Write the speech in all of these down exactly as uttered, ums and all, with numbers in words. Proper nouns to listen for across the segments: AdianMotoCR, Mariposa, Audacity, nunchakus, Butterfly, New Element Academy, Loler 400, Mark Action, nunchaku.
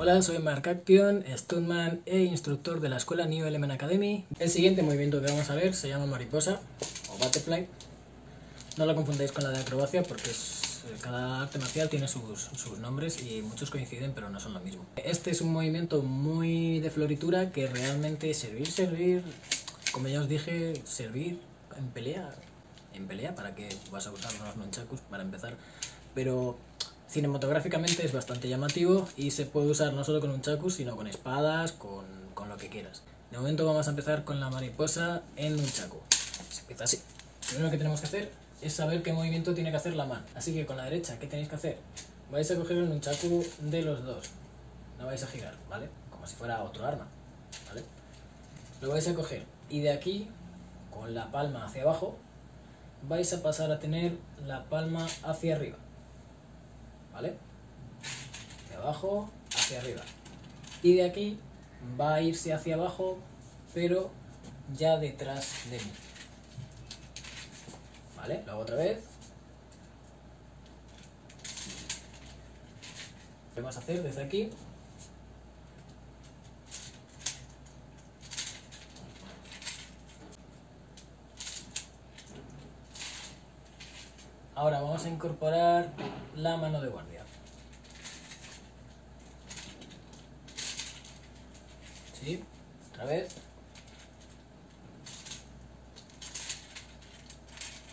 Hola, soy Mark Action, stuntman e instructor de la escuela New Element Academy. El siguiente movimiento que vamos a ver se llama Mariposa o Butterfly. No lo confundáis con la de acrobacia porque es, cada arte marcial tiene sus, sus nombres y muchos coinciden pero no son lo mismo. Este es un movimiento muy de floritura que realmente servir, servir, como ya os dije, servir en pelea, en pelea para que vas a usar unos nunchakus para empezar, pero cinematográficamente es bastante llamativo y se puede usar no solo con nunchakus, sino con espadas, con, con lo que quieras. De momento vamos a empezar con la mariposa en nunchaku. Se empieza así. Lo primero que tenemos que hacer es saber qué movimiento tiene que hacer la mano. Así que con la derecha, ¿qué tenéis que hacer? Vais a coger el nunchaku de los dos. No vais a girar, ¿vale? Como si fuera otro arma, ¿vale? Lo vais a coger y de aquí, con la palma hacia abajo, vais a pasar a tener la palma hacia arriba. ¿Vale? De abajo hacia arriba. Y de aquí va a irse hacia abajo, pero ya detrás de mí. ¿Vale? Lo hago otra vez. Lo que vamos a hacer desde aquí. Ahora vamos a incorporar la mano de guardia. Sí, otra vez.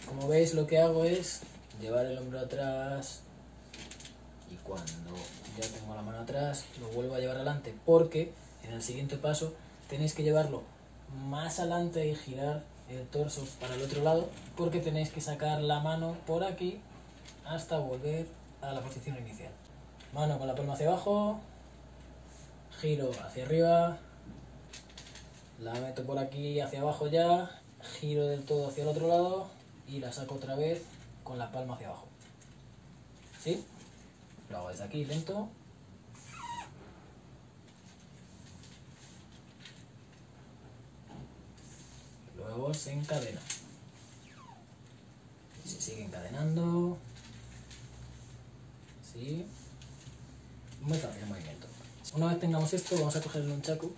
Como veis, lo que hago es llevar el hombro atrás y cuando ya tengo la mano atrás lo vuelvo a llevar adelante, porque en el siguiente paso tenéis que llevarlo más adelante y girar el torso para el otro lado, porque tenéis que sacar la mano por aquí hasta volver a la posición inicial. Mano con la palma hacia abajo, giro hacia arriba, la meto por aquí hacia abajo ya, giro del todo hacia el otro lado y la saco otra vez con la palma hacia abajo. ¿Sí? Lo hago desde aquí, lento. Luego se encadena. Y se sigue encadenando. Sí. Muy fácil el movimiento. Una vez tengamos esto, vamos a coger el nunchaku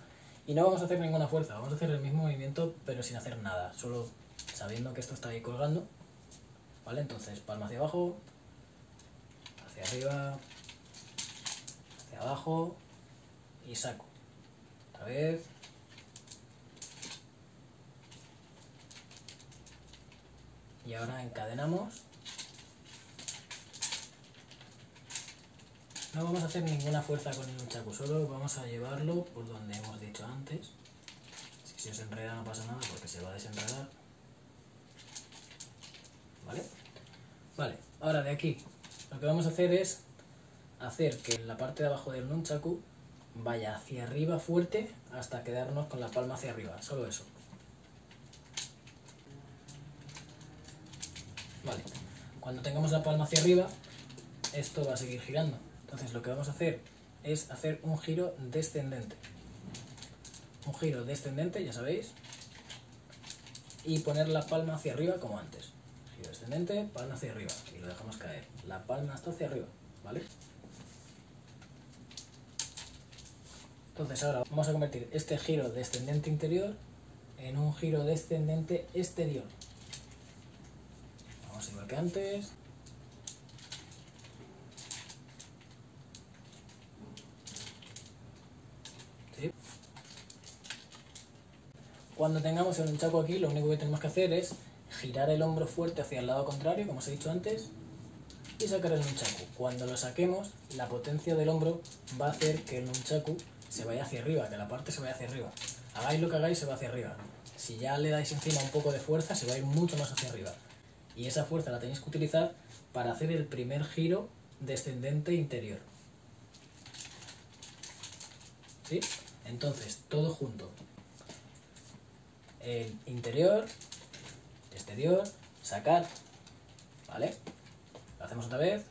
y no vamos a hacer ninguna fuerza. Vamos a hacer el mismo movimiento, pero sin hacer nada. Solo sabiendo que esto está ahí colgando. ¿Vale? Entonces, palma hacia abajo, hacia arriba, hacia abajo y saco. Otra vez. Y ahora encadenamos. No vamos a hacer ninguna fuerza con el nunchaku, solo vamos a llevarlo por donde hemos dicho antes. Si se os enreda no pasa nada porque se va a desenredar. ¿Vale? Vale, ahora de aquí lo que vamos a hacer es hacer que la parte de abajo del nunchaku vaya hacia arriba fuerte hasta quedarnos con la palma hacia arriba, solo eso. Vale, cuando tengamos la palma hacia arriba, esto va a seguir girando. Entonces lo que vamos a hacer es hacer un giro descendente. Un giro descendente, ya sabéis. Y poner la palma hacia arriba como antes. Giro descendente, palma hacia arriba. Y lo dejamos caer. La palma está hacia arriba, ¿vale? Entonces ahora vamos a convertir este giro descendente interior en un giro descendente exterior. Igual que antes. ¿Sí? Cuando tengamos el nunchaku aquí, lo único que tenemos que hacer es girar el hombro fuerte hacia el lado contrario, como os he dicho antes, y sacar el nunchaku. Cuando lo saquemos, la potencia del hombro va a hacer que el nunchaku se vaya hacia arriba, que la parte se vaya hacia arriba. Hagáis lo que hagáis, se va hacia arriba. Si ya le dais encima un poco de fuerza, se va a ir mucho más hacia arriba. Y esa fuerza la tenéis que utilizar para hacer el primer giro descendente interior. ¿Sí? Entonces, todo junto. El interior, exterior, sacar. ¿Vale? Lo hacemos otra vez.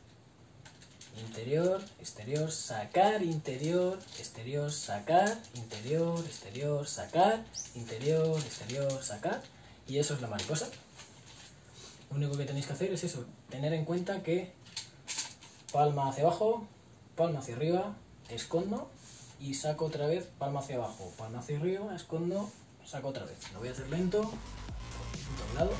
Interior, exterior, sacar, interior, exterior, sacar, interior, exterior, sacar, interior, exterior, sacar. Y eso es la mariposa. Lo único que tenéis que hacer es eso, tener en cuenta que palma hacia abajo, palma hacia arriba, escondo y saco otra vez palma hacia abajo, palma hacia arriba, escondo, saco otra vez. Lo voy a hacer lento, un doblado.